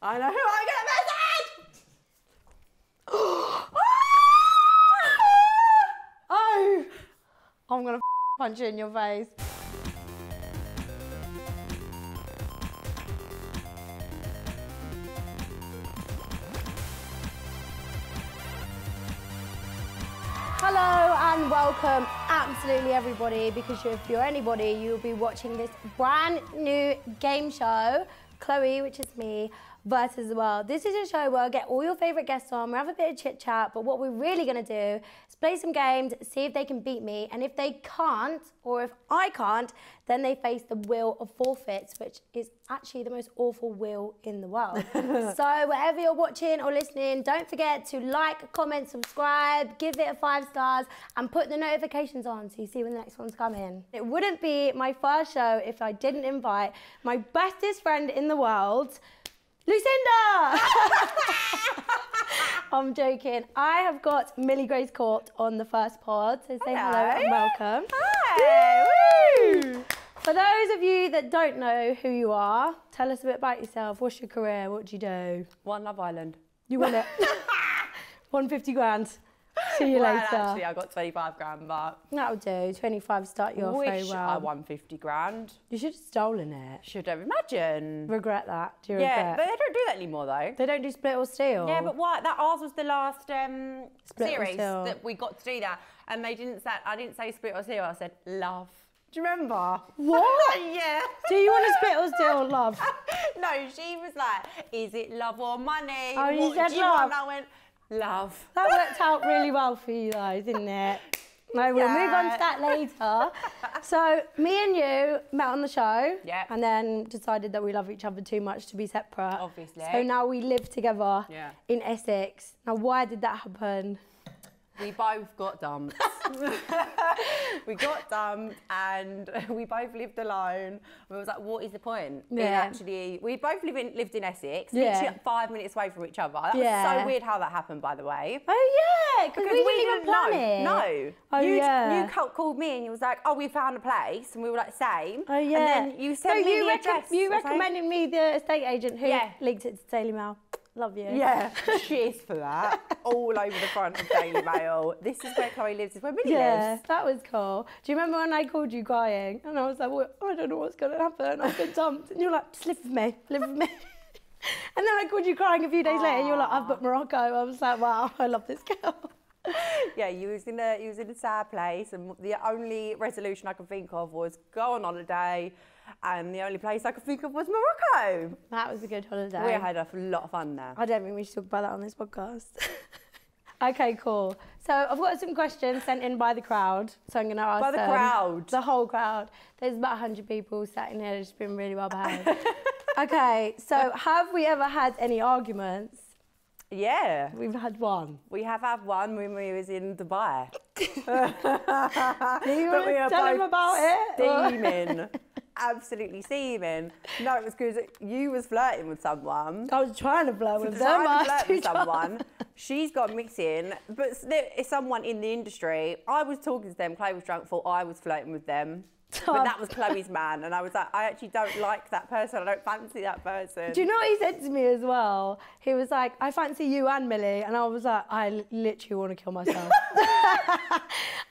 I know who I get a message! Oh! I'm gonna punch you in your face. Hello and welcome, absolutely everybody, because if you're anybody, you'll be watching this brand new game show, Chloe, which is me, versus the world. This is a show where I'll get all your favourite guests on, we'll have a bit of chit chat, but what we're really going to do is play some games, see if they can beat me, and if they can't, or if I can't, then they face the wheel of forfeits, which is actually the most awful wheel in the world. So wherever you're watching or listening, don't forget to like, comment, subscribe, give it a 5 stars, and put the notifications on so you see when the next one's coming. It wouldn't be my first show if I didn't invite my bestest friend in the world, Lucinda! I'm joking. I have got Millie Grace Court on the first pod, so say hello and welcome. Hi! Woo! For those of you that don't know who you are, tell us a bit about yourself. What's your career? What do you do? Won Love Island. You won it. Won 50 grand. See you later. Actually, I got 25 grand, but... That'll do. 25 start you off very well. I won 50 grand. You should have stolen it. Should have. Imagine. Regret that. Do you regret? Yeah, but they don't do that anymore, though. They don't do split or steal. Yeah, but why? That ours was the last series that we got to do that. And they didn't say... I didn't say split or steal. I said love. Do you remember? What? Yeah. Do you want to split or steal love? No, she was like, is it love or money? Oh, you said love. And I went... Love. That worked out really well for you though, didn't it? No, we'll move on to that later. So, me and you met on the show and then decided that we love each other too much to be separate. Obviously. So now we live together in Essex. Now, why did that happen? We both got dumped. We got dumped and we both lived alone. We was like, what is the point? Yeah. Actually, we both lived in Essex, literally 5 minutes away from each other. That was so weird how that happened, by the way. Oh, yeah, because we didn't even plan it. No. Oh, you called me and you was like, oh, we found a place. And we were like, same. Oh, yeah. And then you sent me the address. You recommended me the estate agent who linked it to Daily Mail. Love you. Yeah, cheers for that. All over the front of Daily Mail. This is where Chloe lives, this is where Millie lives. That was cool. Do you remember when I called you crying? And I was like, well, I don't know what's going to happen. I've been dumped. And you're like, just live with me, live with me. And then I called you crying a few days later and you're like, I've booked Morocco. I was like, wow, I love this girl. Yeah, you was in a sad place and the only resolution I could think of was go on holiday. And the only place I could think of was Morocco. That was a good holiday. We had a lot of fun there. I don't think we should talk about that on this podcast. Okay, cool. So I've got some questions sent in by the crowd. So I'm going to ask them. By the crowd? The whole crowd. There's about 100 people sat in here. It's been really well behaved. Okay, so have we ever had any arguments? Yeah. We've had one. We have had one when we was in Dubai. Do you want to tell them about it? Steaming. Absolutely seeming. No, it was because you was flirting with someone. I was trying to flirt with them. She's got mixed in, but it's someone in the industry. I was talking to them. Chloe was drunk. Thought I was flirting with them. But that was Chloe's man, and I was like, I actually don't like that person. I don't fancy that person. Do you know what he said to me as well? He was like, I fancy you and Millie, and I was like, I literally want to kill myself.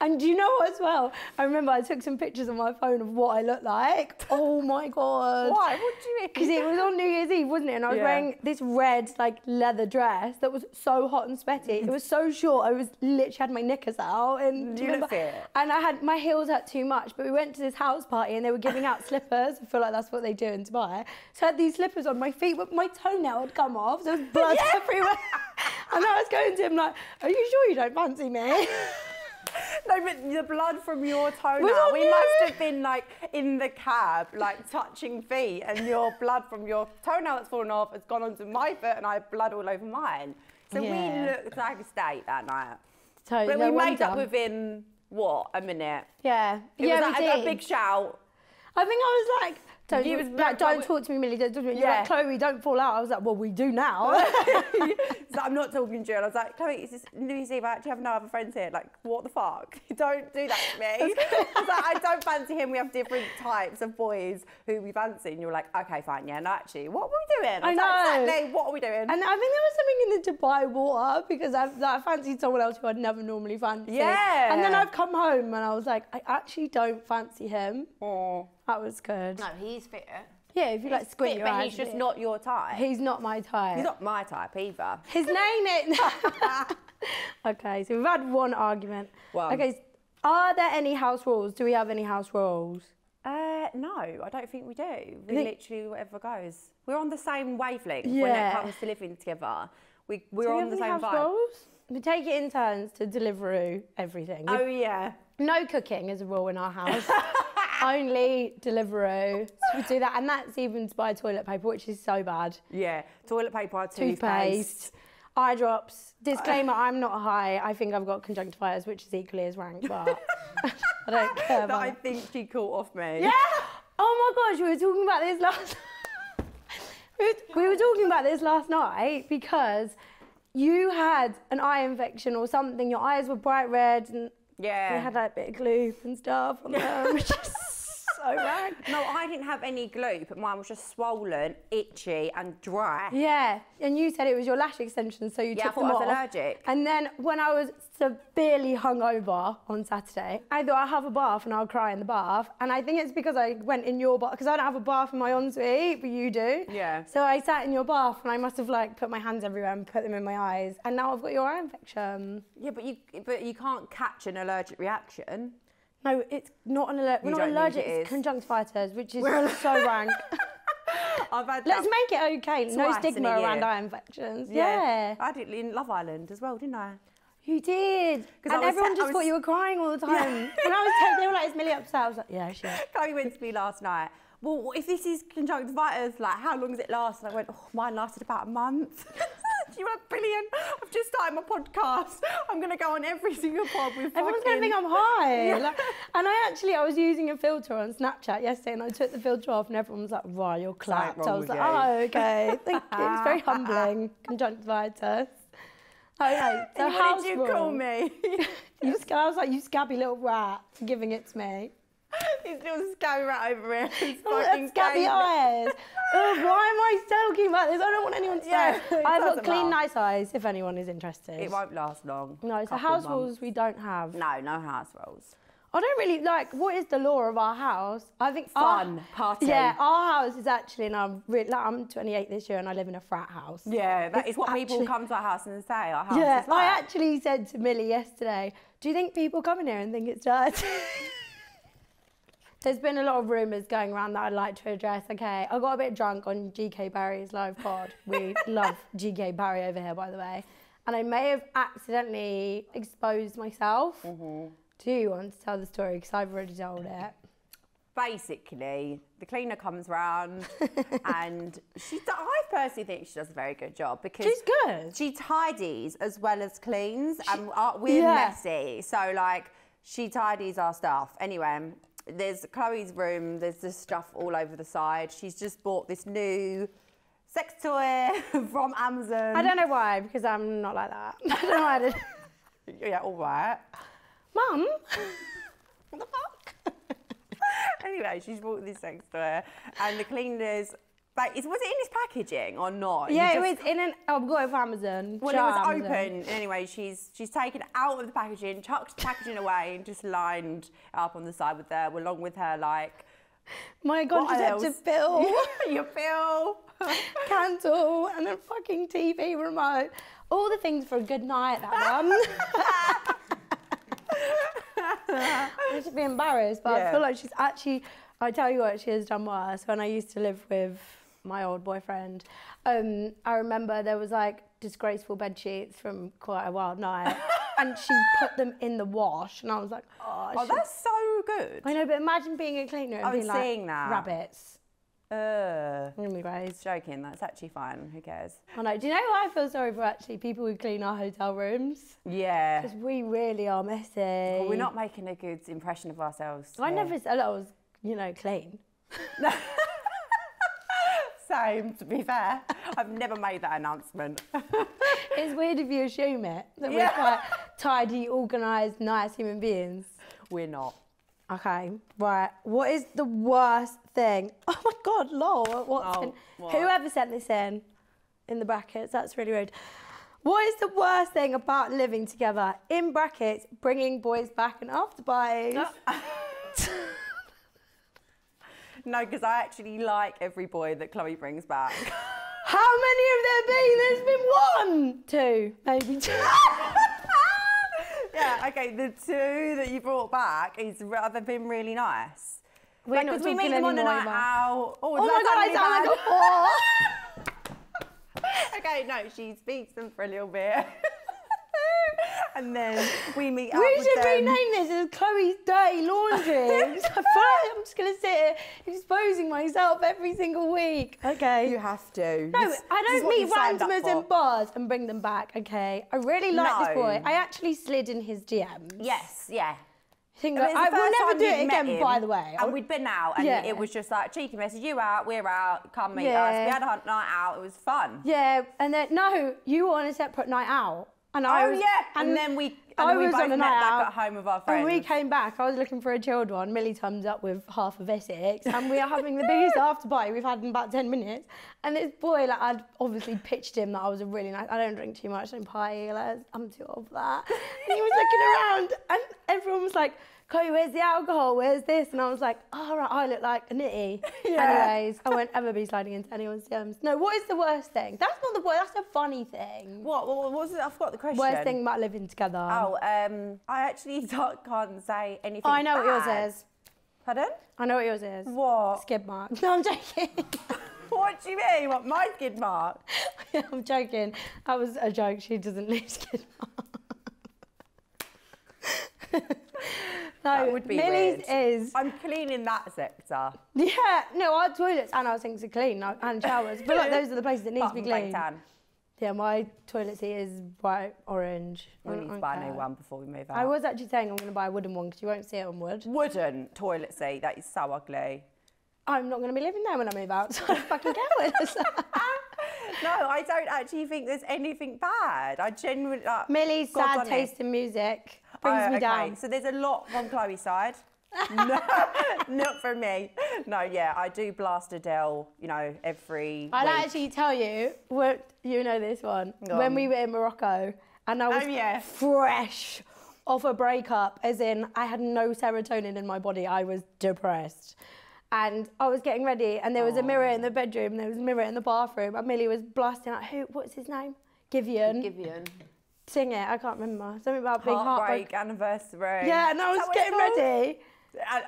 And do you know what as well? I remember I took some pictures on my phone of what I looked like. Oh my god! Why? What do you mean? Because it was on New Year's Eve, wasn't it? And I was wearing this red like leather dress that was so hot and sweaty. It was so short. I was literally had my knickers out, and do you look it? And I had my heels hurt too much. But we went to this house party and they were giving out slippers. I feel like that's what they do in Dubai. So I had these slippers on my feet, but my toenail had come off. There was blood everywhere. And I was going to him like, are you sure you don't fancy me? No, but the blood from your toenail, we must have been like in the cab, like touching feet, and your blood from your toenail that's fallen off has gone onto my foot and I have blood all over mine. So we looked like a state that night. Totally. But we made up within, what, a minute? Yeah. It was like a big shout. I think I was like, So he was like, don't talk to me, Millie. Don't talk to me. Yeah. Like, Chloe, don't fall out. I was like, well, we do now. So I'm not talking to you. And I was like, Chloe, it's New Year's Eve. I actually have no other friends here. Like, what the fuck? Don't do that to me. I was like, I don't fancy him. We have different types of boys who we fancy. And you were like, okay, fine. Yeah, no, actually, what are we doing? I was like, exactly, what are we doing? And I think there was something in the Dubai water because I fancied someone else who I'd never normally fancy. Yeah. And then I've come home and I was like, I actually don't fancy him. Aww. That was good. No, he's fit. Yeah, if you like squint your eyes. But he's just not your type. He's not my type. He's not my type either. His name is... Okay, so we've had one argument. One. Okay, so are there any house rules? Do we have any house rules? No, I don't think we do. We literally, whatever goes. We're on the same wavelength when it comes to living together. We're on the same vibe. Rules? We take it in turns to Deliveroo everything. Oh, yeah. No cooking is a rule in our house. Only Deliveroo. So we do that, and that's even to buy toilet paper, which is so bad. Yeah, toilet paper, toothpaste, eye drops. Disclaimer: I'm not high. I think I've got conjunctivitis, which is equally as rank, but I don't care. That I think she caught off me. Yeah. Oh my gosh, we were talking about this last. We were talking about this last night because you had an eye infection or something. Your eyes were bright red and. Yeah. They had like a bit of gloop and stuff on them, which is so bad. No, I didn't have any gloop, but mine was just swollen, itchy and dry. Yeah, and you said it was your lash extensions, so you took them off. Yeah, I thought I was allergic. And then when I was severely hungover on Saturday, I thought I'd have a bath and I'll cry in the bath. And I think it's because I went in your bath, because I don't have a bath in my ensuite, but you do. Yeah. So I sat in your bath and I must have like put my hands everywhere and put them in my eyes. And now I've got your eye infection. Yeah, but you can't catch an allergic reaction. No, it's not an allergic. We're not allergic. It's conjunctivitis, which is so rank. Let's make it okay. No stigma around eye infections. Yeah. I did in Love Island as well, didn't I? You did. And everyone just thought you were crying all the time. And they were like, is Millie upset? I was like, yeah, she is. Chloe went to me last night. Well, if this is conjunctivitis, like, how long does it last? And I went, oh, mine lasted about a month. You were like, brilliant. I've just started my podcast. I'm going to go on every single pod with everyone's going to think I'm high. Yeah. Like, and I was using a filter on Snapchat yesterday and I took the filter off and everyone was like, wow, you're clapped. I was like, oh, okay. Thank you. It's very humbling. Conjunctivitis. Okay, so how did you call me? I was like, you scabby little rat for giving it to me. He's still scabby right over here. He's scabby eyes. Ugh, why am I talking about this? I don't want anyone to know. Yeah, I've got clean, nice eyes, if anyone is interested. It won't last long. No, so house rules we don't have. No, no house rules. I don't really, like, what is the law of our house? I think fun, party. Yeah, our house is actually, and I'm 28 this year and I live in a frat house. Yeah, that is what people come to our house and say, our house is like. I actually said to Millie yesterday, do you think people come in here and think it's dirty? There's been a lot of rumours going around that I'd like to address. Okay, I got a bit drunk on GK Barry's live pod. We love GK Barry over here, by the way. And I may have accidentally exposed myself. Do you want to tell the story? Because I've already told it. Basically, the cleaner comes round and I personally think she does a very good job because she's good. She tidies as well as cleans, and we're messy. So, like, she tidies our stuff. Anyway, there's Chloe's room, there's this stuff all over the side. She's just bought this new sex toy from Amazon. I don't know why, because I'm not like that. I don't know why I did. Yeah, all right. Mum? What the fuck? Anyway, she's bought this sex toy, and the cleaners... Like, was it in his packaging or not? Yeah, it was in an... Oh, I've got it for Amazon. Well, it was open. Anyway, she's taken it out of the packaging, chucked the packaging away and just lined up on the side with her, along with her, like... My contraceptive pill. Your pill. Candle and a fucking TV remote. All the things for a good night, that one. I should be embarrassed, but I feel like she's actually... I tell you what, she has done worse. When I used to live with my old boyfriend, I remember there was like disgraceful bed sheets from quite a wild night, and she put them in the wash, and I was like, oh, that's so good. I know, but imagine being a cleaner and being like, that. Rabbits. Anyways, joking. That's actually fine. Who cares? I know. Do you know who I feel sorry for? Actually, people who clean our hotel rooms. Yeah. Because we really are messy. Well, we're not making a good impression of ourselves. I never said I was, you know, clean. same, to be fair. I've never made that announcement. It's weird if you assume it, that we're quite tidy, organised, nice human beings. We're not. Okay, right. What is the worst thing? Oh my God, lol. Whoever sent this in the brackets, that's really rude. What is the worst thing about living together? In brackets, bringing boys back and after buys. No, because I actually like every boy that Chloe brings back. How many have there been? There's been one, two, maybe two. Yeah, okay, the two that you brought back is rather been really nice. We're not talking anymore. Oh my God, I sound like a whore. Okay, no, she speaks them for a little bit. And then we meet up with them. We should rename this as Chloe's Dirty Laundry. I feel like I'm just going to sit here exposing myself every single week. Okay. You have to. No, I don't meet randomers in bars and bring them back, okay? I really like this boy. I actually slid in his DMs. Yes, yeah. I will never do it again, by the way. And we'd been out, and it was just like, cheeky message, you out, we're out, come meet us. We had a night out, it was fun. Yeah, and then, no, you were on a separate night out. And then we both met back at home with our friends. And we came back, I was looking for a chilled one, Millie tums up with half of Essex, and we are having the biggest after party we've had in about 10 minutes. And this boy, like, I'd obviously pitched him that I was a really nice, I don't drink too much, I don't party, like, I'm too old for that. And he was looking around, and everyone was like, Chloe, where's the alcohol, where's this? And I was like, oh, right, I look like a nitty. Yeah. Anyways, I won't ever be sliding into anyone's DMs. No, what is the worst thing? That's not the worst, that's a funny thing. What was it? I forgot the question. Worst thing about living together. Oh, I actually can't say anything bad. I know what yours is. Pardon? I know what yours is. What? Skid mark. No, I'm joking. What do you mean? What, my skid mark? I'm joking. That was a joke, she doesn't leave skid mark. No, that would be Millie's weird. I'm clean in that sector. Yeah, no, our toilets and our sinks are clean, and showers. But like, those are the places that need to be clean. Yeah, my toilet seat is bright orange. We need to buy a new one before we move out. I was actually saying I'm going to buy a wooden one because you won't see it on wood. Wooden toilet seat, that is so ugly. I'm not going to be living there when I move out, so I don't fucking care with it. No, I don't actually think there's anything bad. I genuinely... Millie's sad taste in music brings me down. So there's a lot from Chloe's side. No, not from me. No, yeah, I do blast Adele, you know, every week. Actually tell you, you know this one, when we were in Morocco and I was fresh off a breakup, as in I had no serotonin in my body, I was depressed. And I was getting ready, and there was a mirror in the bedroom, and there was a mirror in the bathroom, and Millie was blasting out, what's his name? Giveon. Giveon. Sing it, I can't remember. Something about big heartbreak. Anniversary. Yeah, and I was getting ready.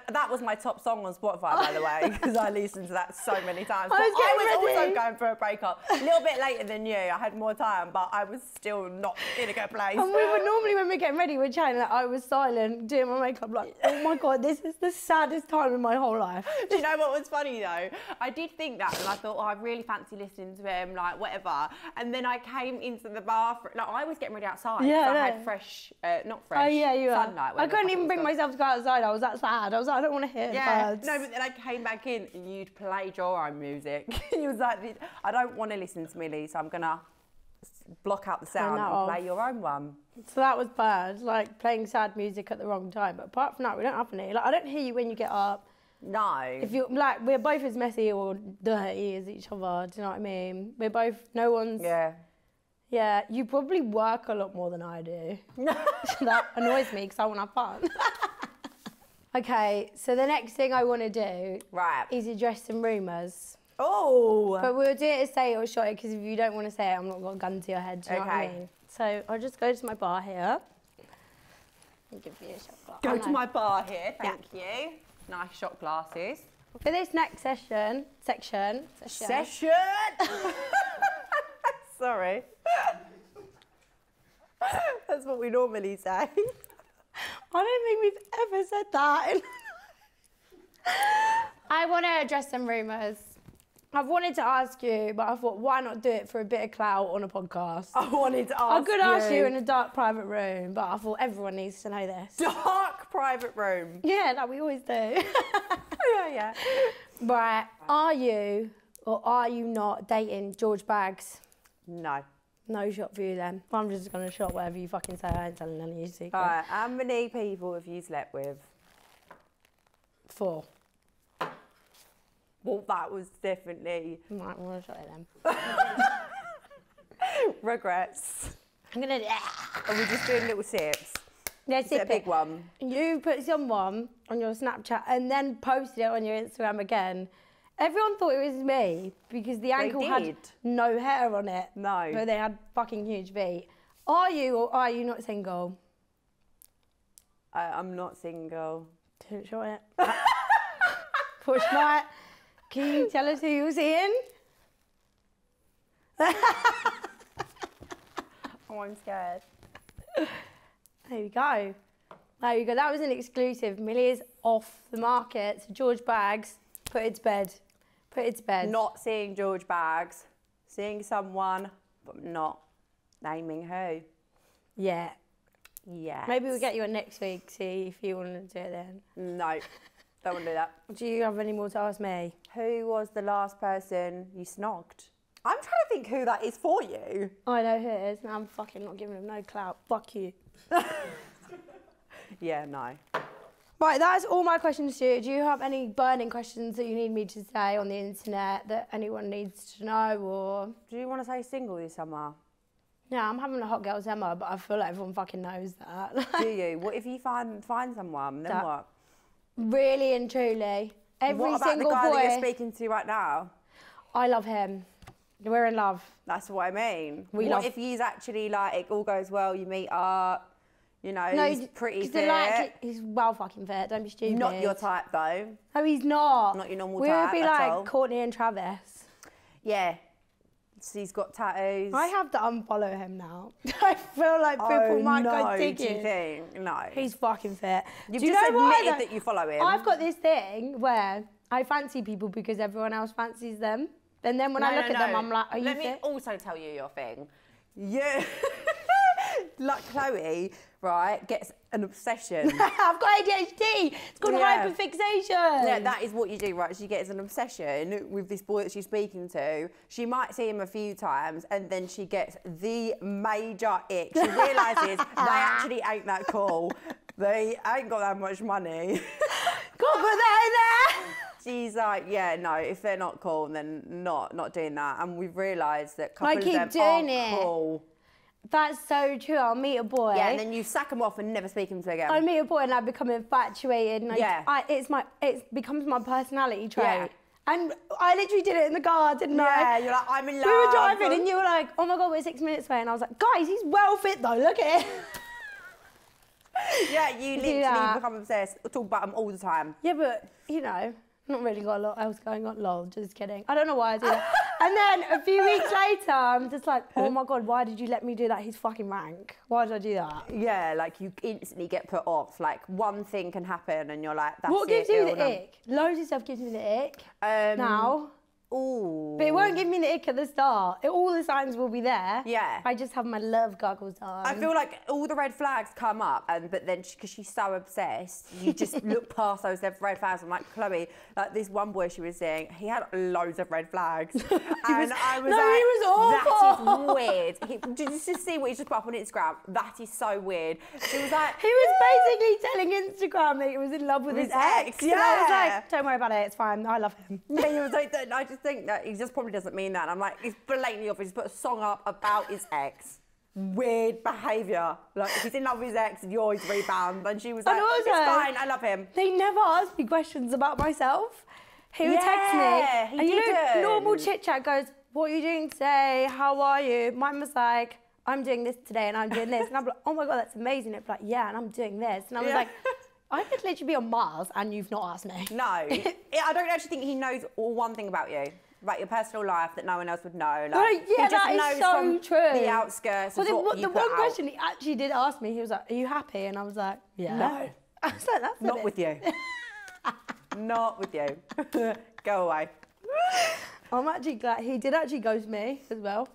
That was my top song on Spotify, by the way, because I listened to that so many times. I was also going for a breakup. A little bit later than you, I had more time, but I was still not in a good place. And we were normally, when we're getting ready, we're chatting, like, I was silent, doing my makeup, like, oh my God, this is the saddest time in my whole life. Do you know what was funny, though? I did think that, and I thought, oh, I really fancy listening to him, like, whatever. And then I came into the bathroom, like, I was getting ready outside, I had fresh, sunlight. I couldn't even bring myself to go outside, I was outside. I was like, I don't want to hear birds. No, but then I came back in and you'd played your own music. He was like, I don't want to listen to Millie, so I'm going to block out the sound and play your own one. So that was bad, like playing sad music at the wrong time. But apart from that, we don't have any. Like, I don't hear you when you get up. No. If you're like, we're both as messy or dirty as each other, do you know what I mean? We're both, no one's... Yeah. Yeah, you probably work a lot more than I do. So that annoys me because I want to have fun. Okay, so the next thing I want to do is address some rumours. Oh! But we'll do it as say it or shot it, because if you don't want to say it, I'm not got a gun to your head, do you know what I mean? So I'll just go to my bar here. And give you a shot glass. Go to my bar here, thank you. Nice shot glasses. For this next section. Sorry. That's what we normally say. I don't think we've ever said that. I want to address some rumours. I've wanted to ask you, but I thought, why not do it for a bit of clout on a podcast? I wanted to ask you. I could ask you in a dark private room, but I thought everyone needs to know this. Dark private room? Yeah, like we always do. Yeah, yeah. Right, are you or are you not dating George Baggs? No. No shot for you then. I'm just going to shot whatever you fucking say. I ain't telling none of your secrets. All right, how many people have you slept with? 4. Well, that was definitely... Right, I'm going to shot it then. Regrets. I'm going to... Are we just doing little sips? Yeah, sip it. A big one. You put someone on your Snapchat and then posted it on your Instagram again. Everyone thought it was me because the ankle had no hair on it. No. But they had fucking huge feet. Are you or are you not single? I'm not single. Don't shot it. Push night. Can you tell us who you're seeing? Oh, I'm scared. There you go. There you go. That was an exclusive. Millie is off the market. So George Baggs, put it to bed. Put it to bed. Not seeing George Baggs. Seeing someone, but not naming who. Yeah. Yeah. Maybe we'll get you on next week, see if you want to do it then. No, don't want to do that. Do you have any more to ask me? Who was the last person you snogged? I'm trying to think who that is for you. I know who it is. No, I'm fucking not giving him no clout. Fuck you. Yeah, no. Right, that's all my questions to you. Do you have any burning questions that you need me to say on the internet that anyone needs to know, or...? Do you want to say single this summer? No, I'm having a hot girl summer, but I feel like everyone fucking knows that. Do you? What if you find someone, then what? Really and truly. What about the guy that you're speaking to right now? I love him. We're in love. That's what I mean. What if he's actually like, it all goes well, you meet up, you know, no, he's pretty fit. He's well fucking fit, don't be stupid. Not your type though. No, he's not. Not your normal type. We would be like all. Courtney and Travis. Yeah. So he's got tattoos. I have to unfollow him now. I feel like people might go digging. No. He's fucking fit. You've just admitted that you follow him. I've got this thing where I fancy people because everyone else fancies them. And then when I look at them, I'm like, are you fit? Let me also tell you your thing. Yeah. Like Chloe, right, gets an obsession. I've got ADHD. It's called hyperfixation. Yeah, that is what you do, right? She gets an obsession with this boy that she's speaking to. She might see him a few times, and then she gets the major ick. She realises they actually ain't that cool. They ain't got that much money. Can't put that in there. She's like, yeah, no, if they're not cool, then not doing that. And we've realised that a couple of them are cool. That's so true. I'll meet a boy. Yeah, and then you sack them off and never speak to them again. I meet a boy and I become infatuated. And it becomes my personality trait. Yeah. And I literally did it in the car, didn't I? Yeah, you're like, I'm in love. We were driving and you were like, oh my God, we're 6 minutes away. And I was like, guys, he's well fit though, look at him. Yeah, you literally become obsessed. I talk about him all the time. Yeah, but, you know... Not really got a lot else going on, lol, just kidding. I don't know why I do that. And then a few weeks later, I'm just like, oh my God, why did you let me do that? He's fucking rank. Why did I do that? Yeah, like you instantly get put off. Like one thing can happen and you're like, that's it. What gives you the ick? Loads of stuff gives me the ick now. Ooh. But it won't give me the ick at the start. All the signs will be there. Yeah. I just have my love goggles on. I feel like all the red flags come up, but then, because she's so obsessed, you just look past those red flags. I'm like, Chloe, like this one boy she was seeing, he had loads of red flags. and I was like, that is weird. Did you just see what he just put up on Instagram? That is so weird. She was like... He was basically telling Instagram that he was in love with his ex. Yeah. And I was like, don't worry about it, it's fine, I love him. Yeah, he was like, I just think that he just probably doesn't mean that. And I'm like, it's blatantly obvious. He's put a song up about his ex. Weird behaviour. Like, if he's in love with his ex, you always rebound. And she was like, it's fine, I love him. They never asked me questions about myself. He would text me. And you know, normal chit-chat goes, what are you doing today? How are you? Mine was like, I'm doing this today and I'm doing this. And I'm like, oh my God, that's amazing. It'd be like, yeah, and I'm doing this. And I was like... I could literally be on Mars and you've not asked me. No. I don't actually think he knows one thing about you, about your personal life that no one else would know. Like, well, yeah, that is so true. The outskirts. Well, the one question he actually did ask me, he was like, are you happy? And I was like, yeah. No. I was like, that's not with you. Not with you. Go away. I'm actually glad he did actually ghost me as well.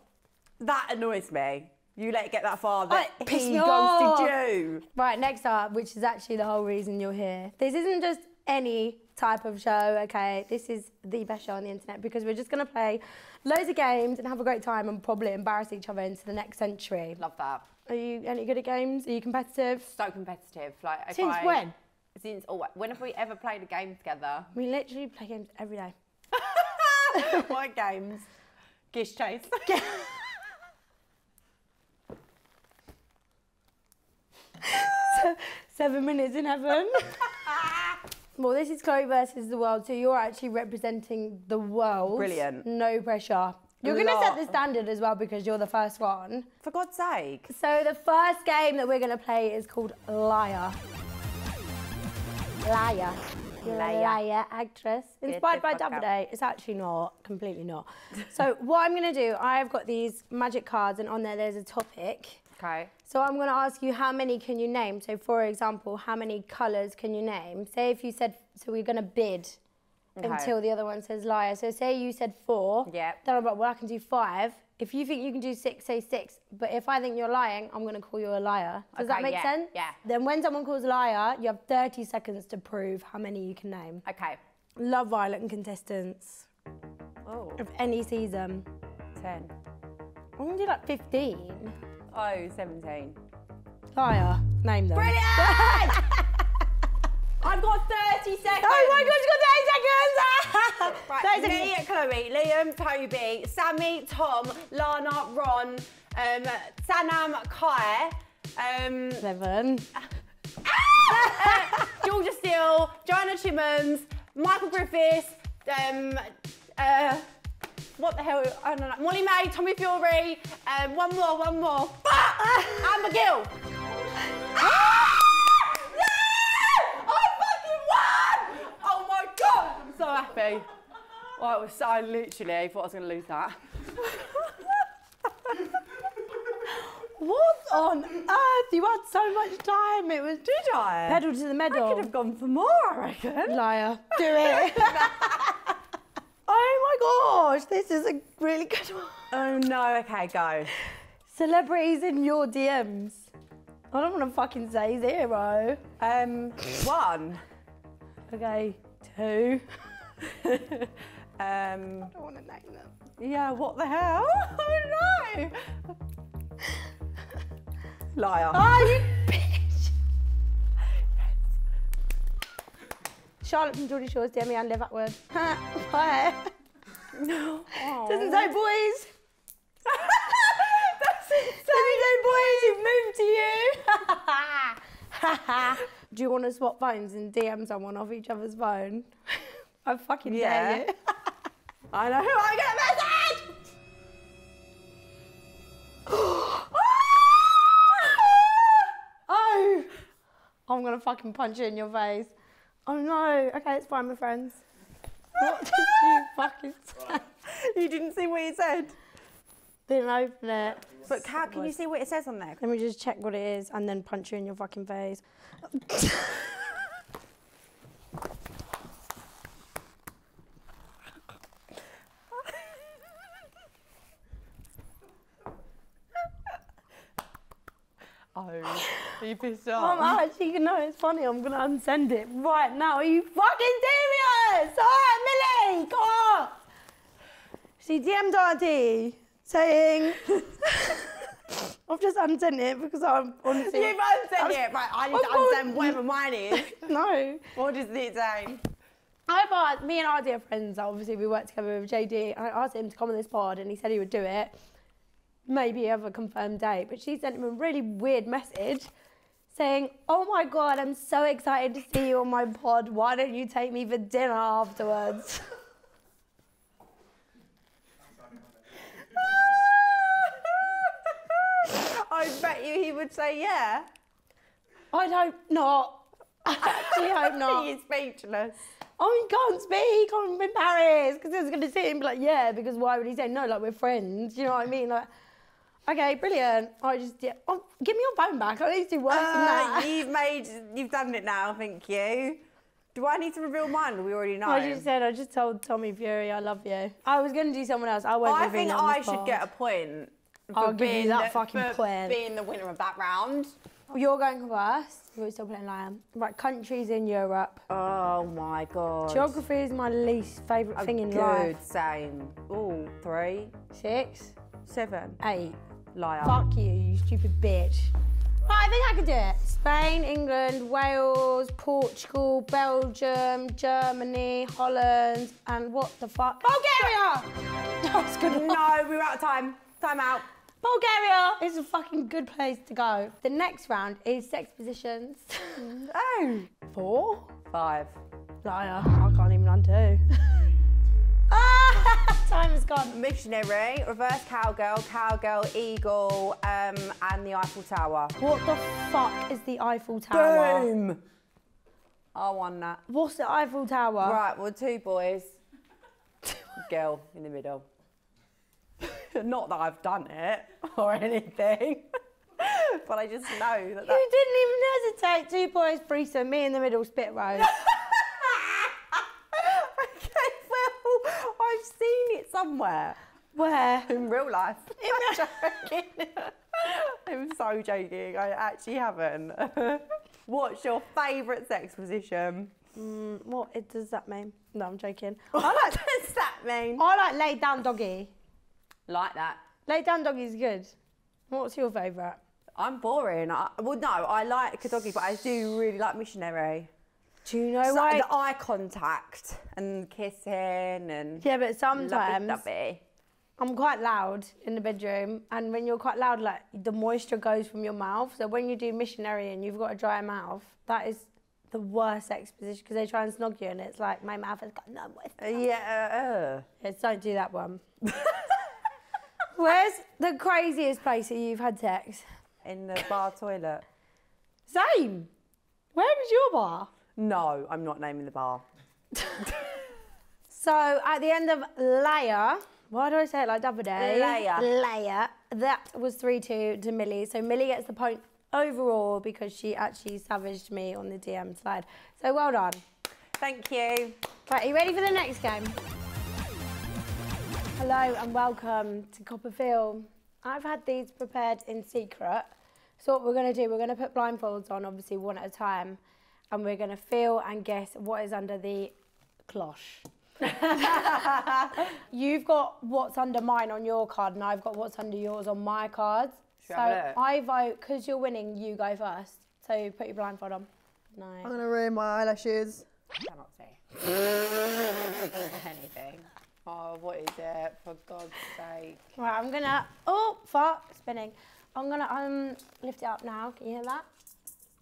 That annoys me. You let it get that far that he ghosted you. Right, next up, which is actually the whole reason you're here. This isn't just any type of show. Okay, this is the best show on the internet because we're just going to play loads of games and have a great time and probably embarrass each other into the next century. Love that. Are you any good at games? Are you competitive? So competitive. Like, if since I, when? Since always. When have we ever played a game together? We literally play games every day. What games? Gish chase. So, 7 minutes in heaven. Well, this is Chloe versus the world, so you're actually representing the world. Brilliant. No pressure. You're going to set the standard as well because you're the first one. For God's sake. So the first game that we're going to play is called Liar. Liar. You're a liar actress. Inspired by Davide. It's actually not. Completely not. So what I'm going to do, I've got these magic cards and on there there's a topic. Okay. So I'm going to ask you how many can you name? So for example, how many colours can you name? Say if you said, so we're going to bid. Okay. Until the other one says liar. So say you said 4. Yeah. Then I'm like, well, I can do 5. If you think you can do 6, say 6. But if I think you're lying, I'm going to call you a liar. Does that make sense? Yeah. Then when someone calls liar, you have 30 seconds to prove how many you can name. Okay. Love Island contestants. Oh. Of any season. 10. I'm going to do like 15. Oh, 17. Liar. Name them. Brilliant! I've got 30 seconds. Oh my God, you've got 30 seconds. Right, 30 me, seconds. Chloe, Liam, Toby, Sammy, Tom, Lana, Ron, Sanam, Kai, 7. Georgia Steele, Joanna Chimmons, Michael Griffiths, what the hell? I don't know. Molly May, Tommy Fury, one more. Amber Gill. So happy. Well, I literally thought I was going to lose that. What on earth? You had so much time. It was. Did I? Pedal to the medal. I could have gone for more, I reckon. Liar. Do it. Oh my gosh, this is a really good one. Oh no, okay, go. Celebrities in your DMs. I don't want to fucking say 0. 1. Okay. 2. I don't want to name them. Yeah, what the hell? Oh no! Liar. Oh, you bitch! Charlotte from Geordie Shore, DM me and Liv Atwood. Why? No. Aww. Doesn't say boys. Doesn't say boys, you've moved to you. Do you want to swap phones and DM someone off each other's phone? I fucking dare you. I know who I get a message! Oh! I'm gonna fucking punch you in your face. Oh no. Okay, it's fine, my friends. What did you fucking say? You didn't see what you said? Didn't open it. But how can you see what it says on there? Let me just check what it is and then punch you in your fucking face. Oh, are you pissed off? I'm actually, no, it's funny. I'm going to unsend it right now. Are you fucking serious? All right, Millie, go on. She DM'd Auntie. Saying, I've just unsent it because I'm honestly. You've unsent it, right? I need to unsend whatever mine is. No. What does it say? I've asked, me and our dear friends, obviously we work together with JD, and I asked him to come on this pod and he said he would do it. Maybe have a confirmed date, but she sent him a really weird message saying, oh my God, I'm so excited to see you on my pod. Why don't you take me for dinner afterwards? I bet you he would say yeah. I'd hope not. I actually hope not. He's speechless. Oh, he can't speak. I'm in Paris. Because I was going to sit and be like, yeah, because why would he say no? Like, we're friends. You know what I mean? Like, okay, brilliant. I just, yeah. Oh, give me your phone back. I need to do worse than that. You've done it now, thank you. Do I need to reveal mine? We already know. I just told Tommy Fury I love you. I was going to do someone else. I won't reveal I think I should get a point. I'll give you that fucking plan. Being the winner of that round. You're going first. We're still playing lion. Right, countries in Europe. Oh my god. Geography is my least favourite thing in life. Good, same. Ooh, 3, 6, 7, 8. Liar. Fuck you, you stupid bitch. Right, I think I can do it. Spain, England, Wales, Portugal, Belgium, Germany, Holland, and what the fuck? Bulgaria! That was good. No, we were out of time. Time out. Bulgaria is a fucking good place to go. The next round is sex positions. Oh. 4, 5. Liar. I can't even undo. Time has gone. Missionary, reverse cowgirl, cowgirl, eagle, and the Eiffel Tower. What the fuck is the Eiffel Tower? Boom! I won that. What's the Eiffel Tower? Right, well, 2 boys, girl in the middle. Not that I've done it or anything, but I just know that. You didn't even hesitate. 2 boys, threesome, me in the middle, spit roast. I've seen it somewhere. Where? In real life. I'm joking. I'm so joking. I actually haven't. What's your favourite sex position? What does that mean? No, I'm joking. What does that mean? I like lay down doggy. Like that. Lay down doggy's good. What's your favourite? I'm boring. Well, no, I like a doggy, but I do really like missionary. Do you know why? The eye contact and kissing and... Yeah, but sometimes I'm quite loud in the bedroom, and when you're quite loud, like, the moisture goes from your mouth. So when you do missionary and you've got a dry mouth, that is the worst sex position because they try and snog you and it's like, my mouth has got no moisture. Yeah. Yes, don't do that one. Where's the craziest place that you've had sex? In the bar toilet. Same. Where was your bar? No, I'm not naming the bar. So at the end of Layer, why do I say it like Davide? Layer. That was 3-2 to Millie. So Millie gets the point overall because she actually savaged me on the DM slide. So well done. Thank you. Right, are you ready for the next game? Hello and welcome to Copperfield. I've had these prepared in secret. So what we're going to do, we're going to put blindfolds on, obviously one at a time. And we're going to feel and guess what is under the cloche. You've got what's under mine on your card, and I've got what's under yours on my cards. So I vote, because you're winning, you go first. So put your blindfold on. No. I'm going to ruin my eyelashes. I cannot see. Anything. Oh, what is it? For God's sake. Right, I'm going to... Oh, fuck. Spinning. I'm going to lift it up now. Can you hear that?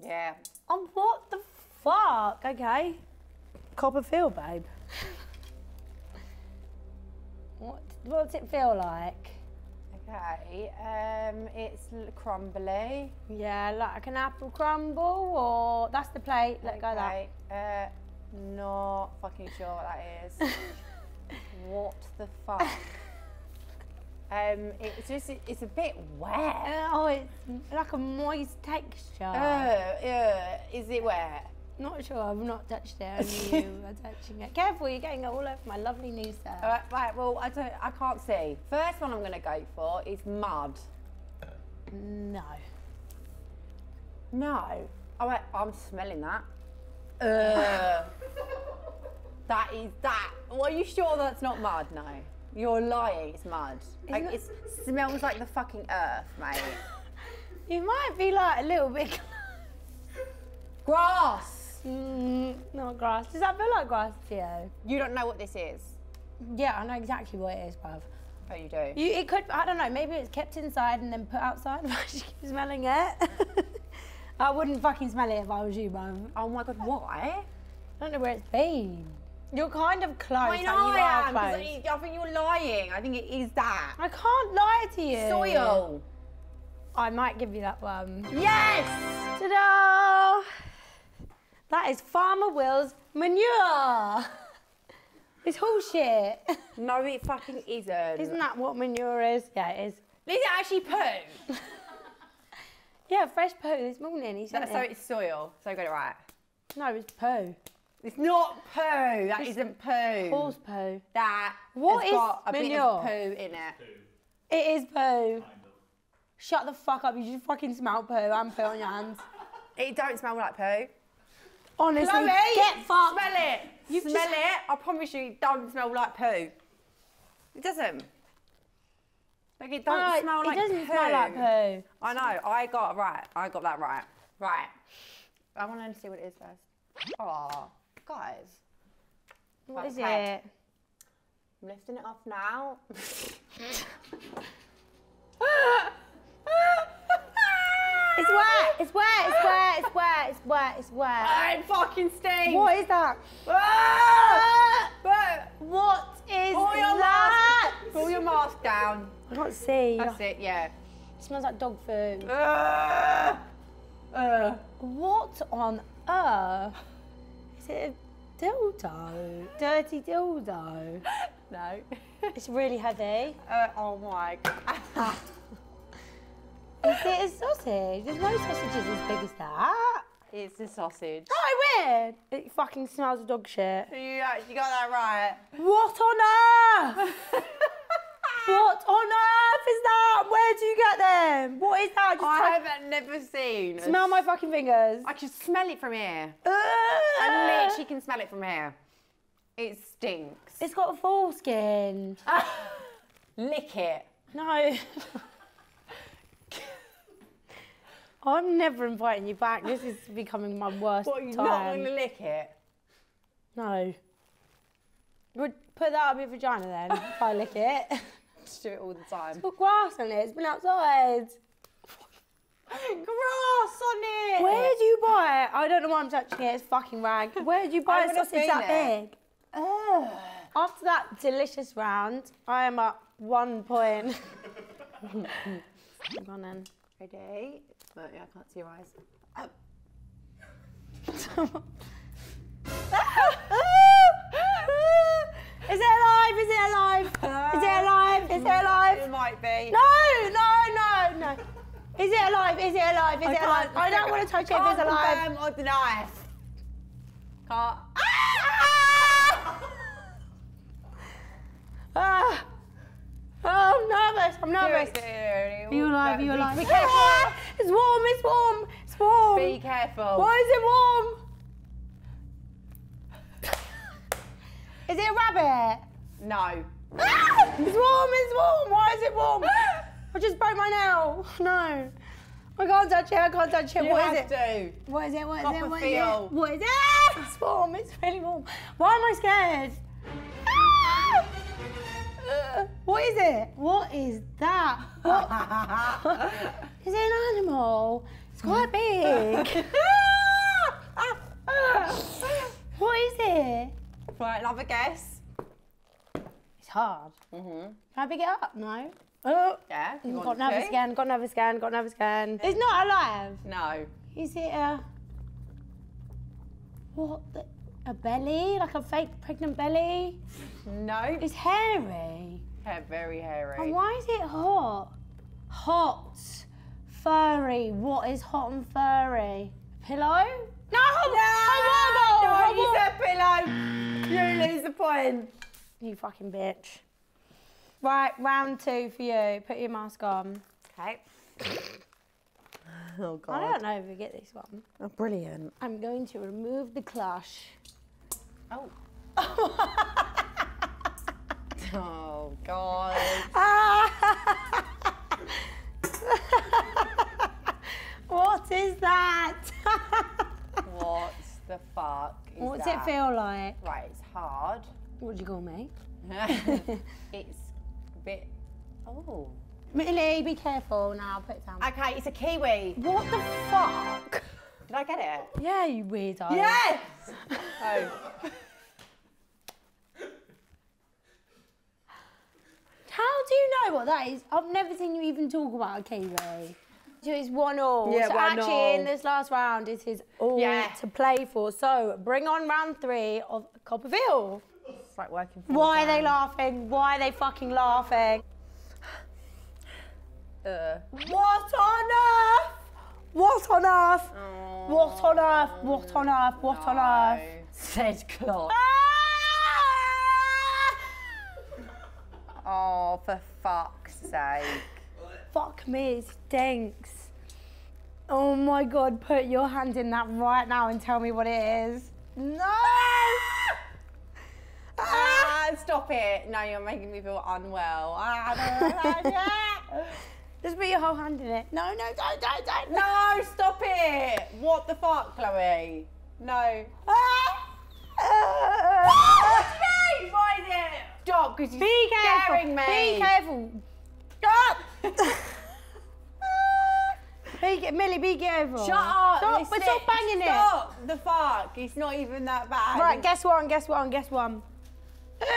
Yeah. Oh, what the fuck? Okay. Copperfield, babe. What's it feel like? Okay, it's crumbly. Yeah, like an apple crumble, or... That's the plate, let go of that. Okay, not fucking sure what that is. What the fuck? It's just, it's a bit wet. Oh, it's like a moist texture. Yeah. Is it wet? Not sure, I've not touched it, only you are touching it. Careful, you're getting it all over my lovely new set. All right, well, I can't see. First one I'm going to go for is mud. No. No? Oh, wait, I'm smelling that. That is that. Well, are you sure that's not mud? No. You're lying, it's mud. Like, it smells like the fucking earth, mate. You might be like a little bit... Grass! Not grass. Does that feel like grass to you? You don't know what this is? Yeah, I know exactly what it is, bruv. Oh, you do? It could, I don't know, maybe it's kept inside and then put outside and I just keep smelling it. I wouldn't fucking smell it if I was you, bruv. Oh my God, why? I don't know where it's been. You're kind of close. I know you are close. I think you're lying. I think it is that. I can't lie to you. Soil. I might give you that one. Yes! Ta-da! That is Farmer Will's manure. It's horseshit. No, it fucking isn't. Isn't that what manure is? Yeah, it is. Is it actually poo? Yeah, fresh poo this morning. He said so it's soil. So I got it right. No, it's poo. It's not poo. That isn't poo. Horse poo. That. What is got a manure? Bit of poo in it. It is poo. Shut the fuck up, you just fucking smell poo and poo on your hands. It don't smell like poo. Honestly, Chloe, get fucked. Smell it. You smell it. I promise you, it don't smell like poo. It doesn't. Like, it don't smell like poo. It doesn't smell like poo. I know. I got that right. Right. I want to see what it is first. Oh, guys. What is it? I'm lifting it off now. It's wet, it's wet, it's wet, it's wet, it's wet, it's wet. I fucking stink. What is that? What is that? Mask. Pull your mask down. I can't see. That's it, yeah. It smells like dog food. What on earth? Is it a dildo? Dirty dildo? No. It's really heavy. Oh my God. Is it a sausage? There's no sausages as big as that. It's a sausage. Oh, weird. It fucking smells of dog shit. You actually got that right. What on earth? What on earth is that? Where do you get them? What is that? Just I have never seen. Smell my fucking fingers. I can smell it from here. I literally can smell it from here. It stinks. It's got a foreskin. Lick it. No. I'm never inviting you back. This is becoming my worst time. What, you're not going to lick it? No. Would put that up your vagina then, if I lick it. Just do it all the time. It's got grass on it. It's been outside. Grass on it! Where do you buy it? I don't know why I'm touching it. It's fucking rag. Where do you buy a sausage that big? Ugh. After that delicious round, I am at 1 point. Come on then. Ready? But yeah, I can't see your eyes. Is it alive? Is it alive? Is it alive? Is it alive? It might be. No. Is it alive? Is it alive? Is it alive? I don't want to touch it if it's alive. Can't confirm or deny. Can't. Oh, I'm nervous. I'm nervous. Are you alive? Are you alive? Be careful. Ah, it's warm. It's warm. It's warm. Be careful. Why is it warm? Is it a rabbit? No. Ah, it's warm. It's warm. Why is it warm? I just broke my nail. No. I can't touch it. I can't touch it. What is it? What is it? What is it? What is it? What is it? It's warm. It's really warm. Why am I scared? Ah! What is it? What is that? What? Is it an animal? It's quite big. What is it? Right, I'll have a guess. It's hard. Can I pick it up? No. Yeah. Got another scan, got another scan, got another scan. It's not alive. No. Is it a... What the... A belly? Like a fake pregnant belly? No. It's hairy. Very hairy. And why is it hot? Hot. Furry. What is hot and furry? A pillow? No! No, you said pillow. You lose the point. You fucking bitch. Right, round two for you. Put your mask on. Okay. Oh, God. I don't know if we get this one. Oh, brilliant. I'm going to remove the clutch. Oh. Oh, God. What is that? What the fuck is that? What's it feel like? Right, it's hard. What'd you call me? It's a bit... Oh. Millie, be careful now. I'll put it down. Okay, it's a kiwi. What the fuck? Did I get it? Yeah, you weirdo. Yes! Oh. How do you know what that is? I've never seen you even talk about a kiwi. So it's 1-1. Yeah, so actually, in this last round, it is all to play for. So bring on round three of Copperville. It's like working for Why are they laughing? Why are they fucking laughing? What on earth? What on earth? Oh, what on earth? What on earth? What on earth? Said Claude. Ah! Oh, for fuck's sake. Fuck fuck me, it stinks. Oh my God, put your hand in that right now and tell me what it is. No! Stop it. No, you're making me feel unwell. Just put your whole hand in it. No, no, don't. No, stop it. What the fuck, Chloe? No. What do you mean? Why is it? Stop, because you're scaring me. Be careful. Stop. Millie, be careful. Shut up. Stop, but stop banging it. Stop the fuck. It's not even that bad. Right, guess one. What do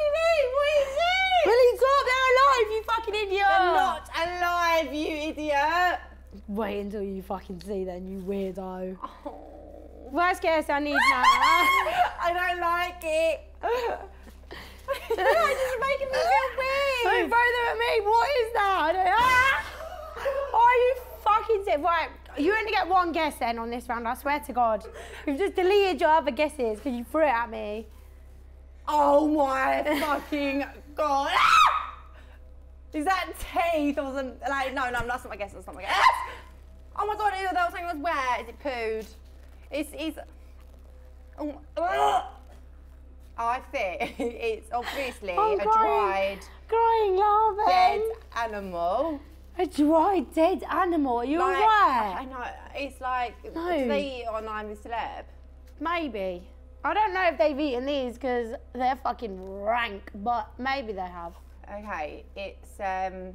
you mean? What is it? Millie, stop. They're alive, you fucking idiot. They're not alive, you idiot. Wait until you fucking see then, you weirdo. Oh. Worst guess I need now. I don't like it. You're just making me feel weird. Don't throw them at me. What is that? I don't know. Are you fucking sick? Right, you only get one guess then on this round, I swear to God. You've just deleted your other guesses because you threw it at me. Oh my fucking God. Is that teeth? I wasn't like, no, that's not my guess, that's not my guess. Oh my God, that was something was wet. Is it pooed? It's oh, I think it's obviously a dried, dead animal. A dried, dead animal? Are you like, aware? I know, it's like, do they eat on I'm a Celeb? Maybe. I don't know if they've eaten these because they're fucking rank, but maybe they have. Okay, it's a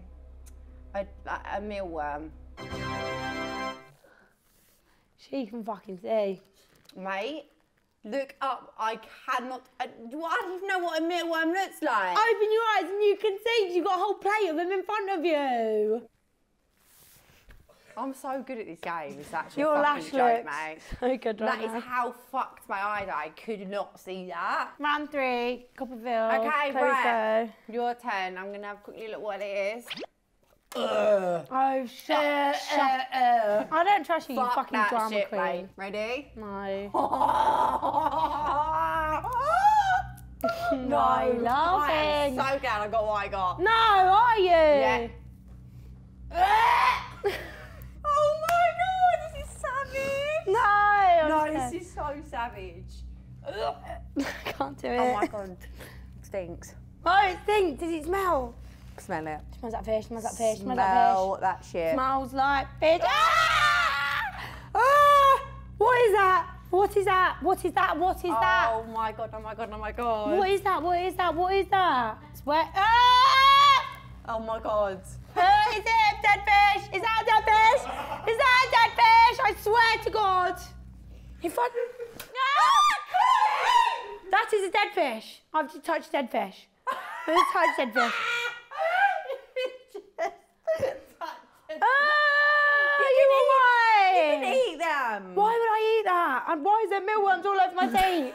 mealworm. She can fucking see. Mate, look up. I cannot. I don't even know what a mealworm looks like. Open your eyes and you can see. You've got a whole plate of them in front of you. I'm so good at this game. It's actually your lash joke, mate. So good right now. That is how fucked my eyes are. I could not see that. Round three, Copperfield. Okay, right. Your turn. I'm going to have a quick look at what it is. Oh, shut. I don't trust you, you fucking drama shit, queen. Mate. Ready? No. No, laughing. So glad I got what I got. No, are you? Yeah. Oh my God, this is savage. No. This is so savage. I can't do it. Oh my God. It stinks. Oh, it stinks. Does it smell? Smell it. Smells like fish, smells like fish, smells like fish. Smell that shit. Smells like fish. Ah! Ah! What is that? What is that? What is that? What is that? Oh my God, oh my God, oh my God. What is that? What is that? What is that? It's wet. Ah! Oh my God. Is it dead fish? Is that a dead fish? Is that a dead fish? I swear to God. You fucking... Ah! That is a dead fish. I've just touched dead fish. I've just touched dead fish. You can eat them. Why would I eat that? And why is there mealworms all over my feet?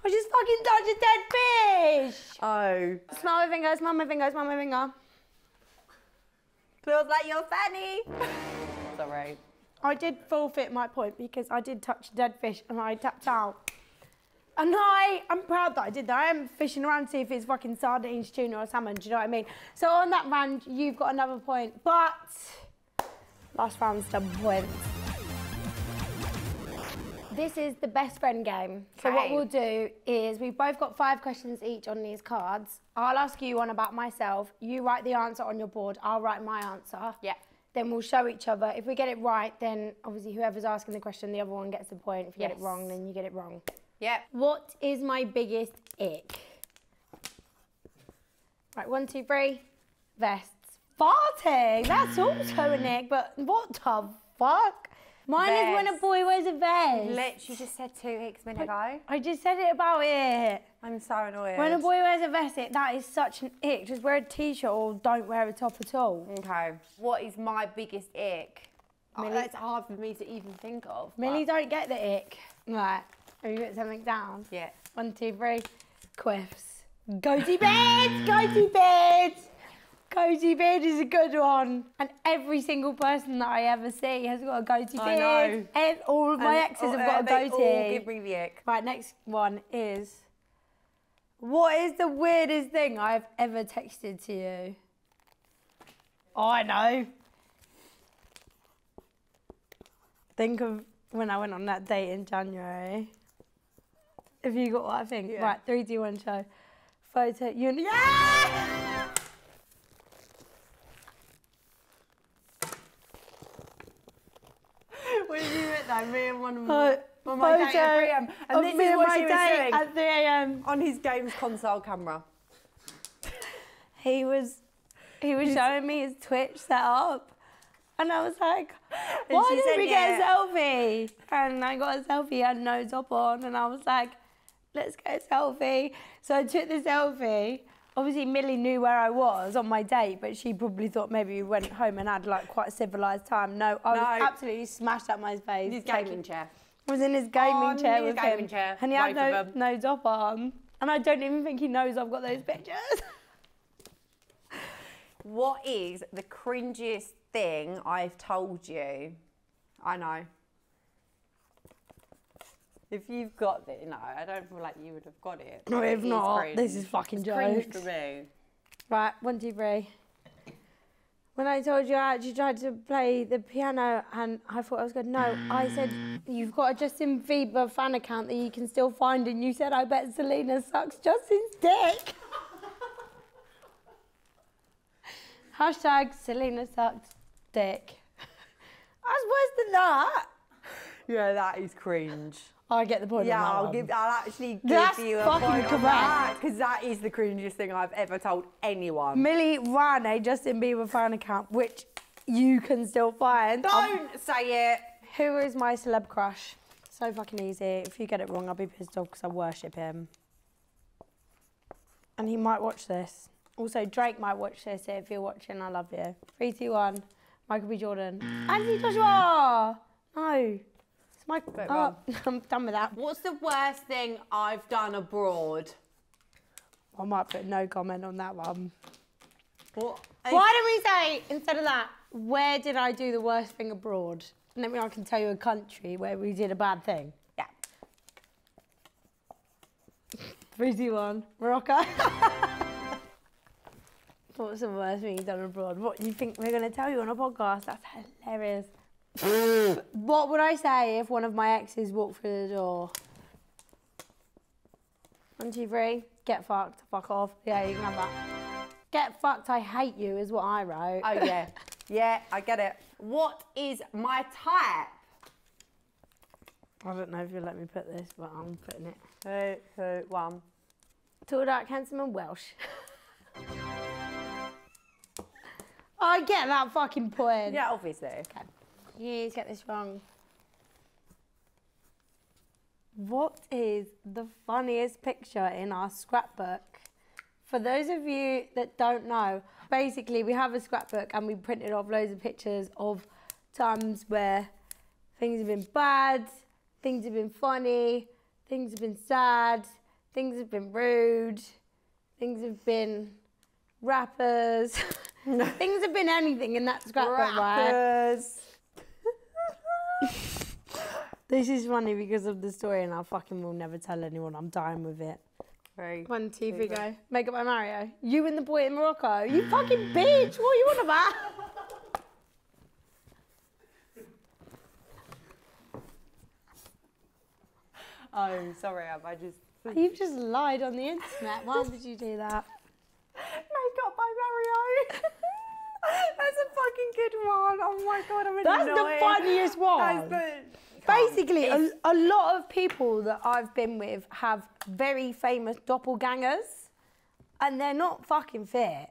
I just fucking touched a dead fish. Oh. Smell my finger, smell my finger, smell my finger. Feels like your fanny. Sorry. I did forfeit my point because I did touch a dead fish and I tapped out. And I'm proud that I did that. I am fishing around to see if it's fucking sardines, tuna or salmon, do you know what I mean? So on that round, you've got another point, but last round's double points. This is the best friend game. So what we'll do is we've both got 5 questions each on these cards. I'll ask you one about myself. You write the answer on your board. I'll write my answer. Yeah. Then we'll show each other. If we get it right, then obviously whoever's asking the question, the other one gets the point. If you get it wrong, then you get it wrong. Yep. What is my biggest ick? Right, 1, 2, 3. Vests. Farting. That's also an ick, but what the fuck? Mine is when a boy wears a vest. Literally just said 2 icks a minute ago. I just said it about it. I'm so annoyed. When a boy wears a vest, that is such an ick. Just wear a t-shirt or don't wear a top at all. Okay. What is my biggest ick? Millie, that's hard for me to even think of. Millie, don't get the ick. Right. Have you got something down? Yeah. 1, 2, 3. Quiffs. Goatee beard! Goatee beard! Goatee beard is a good one. And every single person that I ever see has got a goatee beard. I know. And all of my exes have got a goatee. All give me the ick. Right, next one is What is the weirdest thing I've ever texted to you? Oh, I know. Think of when I went on that date in January. Have you got what I think? Yeah. Right, 3, 2, 1, show. Photo, you and... Yeah! What did you write that? Me and one of my... On my date at 3 a.m. And this is what she was doing. At 3 a.m. On his games console camera. He was showing me his Twitch set up. And I was like, why didn't we get a selfie? And I got a selfie, he had no top on. And I was like, let's get a selfie. So I took the selfie. Obviously, Millie knew where I was on my date, but she probably thought maybe we went home and had like quite a civilised time. No, I was absolutely smashed out my face. His gaming chair. I was in his gaming chair with him. And he had no top on. And I don't even think he knows I've got those pictures. What is the cringiest thing I've told you? I know. If you've got the, no, I don't feel like you would have got it. No, if not, this is fucking jokes. Cringe for me. Right, 1, 2, 3. When I told you I actually tried to play the piano and I thought I was good, no, I said, you've got a Justin Bieber fan account that you can still find, and you said, I bet Selena sucks Justin's dick. Hashtag Selena sucks dick. That's worse than that. Yeah, that is cringe. I get the point. Yeah, I'll actually give you a point on that, because that is the cringiest thing I've ever told anyone. Millie ran a Justin Bieber fan account, which you can still find. Don't say it. Who is my celeb crush? So fucking easy. If you get it wrong, I'll be pissed off because I worship him. And he might watch this. Also, Drake might watch this. If you're watching, I love you. 3, 2, 1. Michael B. Jordan. Anthony Joshua. No. Oh, I'm done with that. What's the worst thing I've done abroad? I might put no comment on that one. What? Why don't we say, instead of that, where did I do the worst thing abroad? And then I can tell you a country where we did a bad thing. Yeah. 3, 2, 1. Morocco. What's the worst thing you've done abroad? What, you think we're going to tell you on a podcast? That's hilarious. What would I say if one of my exes walked through the door? 1, 2, 3. Get fucked. Fuck off. Yeah, you can have that. Get fucked. I hate you is what I wrote. Oh, yeah. Yeah, I get it. What is my type? I don't know if you'll let me put this, but I'm putting it. 2, 1. Tall, dark, handsome and Welsh. I get that fucking point. Yeah, obviously. Okay. You get this wrong. What is the funniest picture in our scrapbook? For those of you that don't know, basically we have a scrapbook and we printed off loads of pictures of times where things have been bad, things have been funny, things have been sad, things have been rude, things have been rappers. Things have been anything in that scrapbook, rappers. Right? This is funny because of the story, and I fucking will never tell anyone. I'm dying with it. Right. 1, 2, 3, go. Makeup by Mario. You and the boy in Morocco. You fucking bitch. What are you on about? Oh, sorry, Ab. I just... You've just lied on the internet. Why did you do that? Makeup by Mario. That's a fucking good one. Oh my God, I'm annoyed. That's the funniest one. Basically, a lot of people that I've been with have very famous doppelgangers, and they're not fucking fit.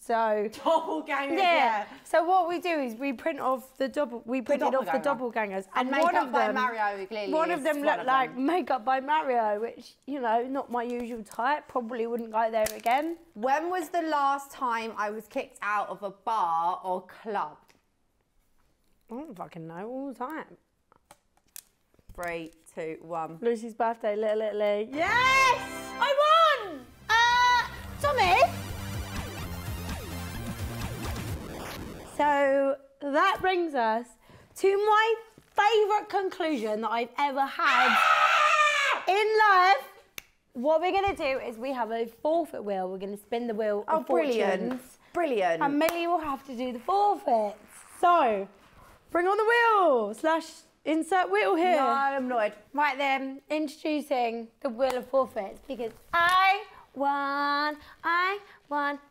So doppelgangers. Yeah. So what we do is we print off the doppelgangers, and make up by Mario. Clearly, one of them looked like Makeup by Mario, which, you know, not my usual type. Probably wouldn't go there again. When was the last time I was kicked out of a bar or club? I don't fucking know. All the time. 3, 2, 1. Lucy's birthday, Little Italy. Yes, I won. Tommy. So that brings us to my favourite conclusion that I've ever had in life, What we're going to do is we have a forfeit wheel. We're going to spin the wheel of fortunes. Brilliant. And Millie will have to do the forfeits. So, bring on the wheel / insert wheel here. No, I'm annoyed. Right then, introducing the wheel of forfeits because I won,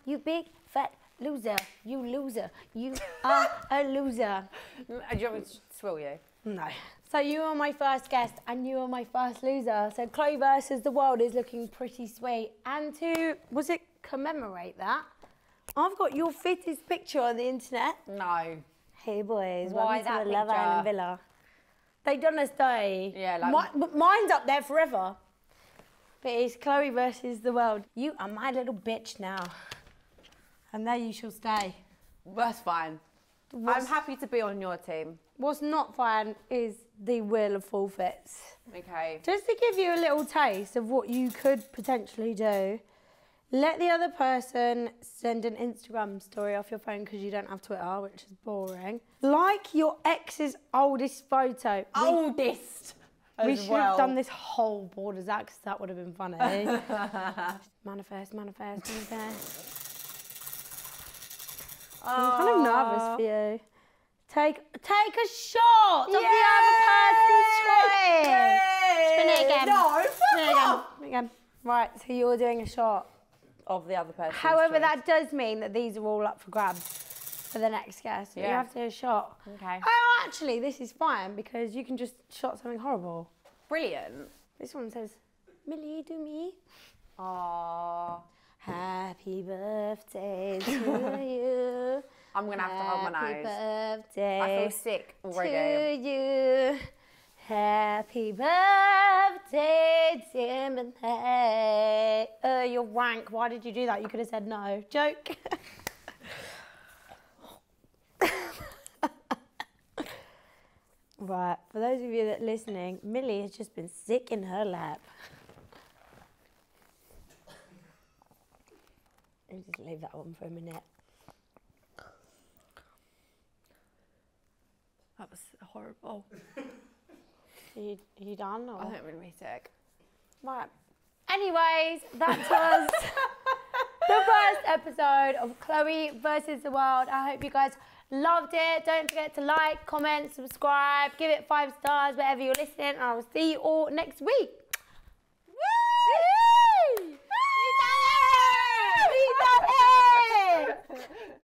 you big fat loser. You are a loser. Do you want me to swill you? No. So you are my first guest and you are my first loser. So Chloe vs The World is looking pretty sweet. And to, was it commemorate that? I've got your fittest picture on the internet. No. Hey boys, why that to the Love Island Villa. They done us dirty. Yeah, like... Mine's up there forever. But it's Chloe vs The World. You are my little bitch now. And there you shall stay. That's fine. I'm happy to be on your team. What's not fun is the wheel of forfeits. Okay. Just to give you a little taste of what you could potentially do, let the other person send an Instagram story off your phone because you don't have Twitter, which is boring. Like your ex's oldest photo. Oldest! We should have done this whole board as that because that would have been funny. Manifest. I'm kind of nervous for you. Take a shot of the other person's choice. Spin it again. No, Spin it again. Right, so you're doing a shot of the other person's choice. That does mean that these are all up for grabs for the next guest. Yeah. You have to do a shot. Okay. Oh, actually, this is fine because you can just shot something horrible. Brilliant. This one says, Millie, do me. Aww. Happy birthday to you. I'm going to have to hold my nose. Happy birthday. I feel sick already. To you. Happy birthday, dear Millie. You're wank. Why did you do that? You could have said no. Joke. Right, for those of you that are listening, Millie has just been sick in her lap. Let me just leave that one for a minute. That was horrible. Are you done? Or? I think I'm going to be sick. Right. Anyways, that was the first episode of Chloe vs The World. I hope you guys loved it. Don't forget to like, comment, subscribe, give it 5 stars wherever you're listening. And I will see you all next week.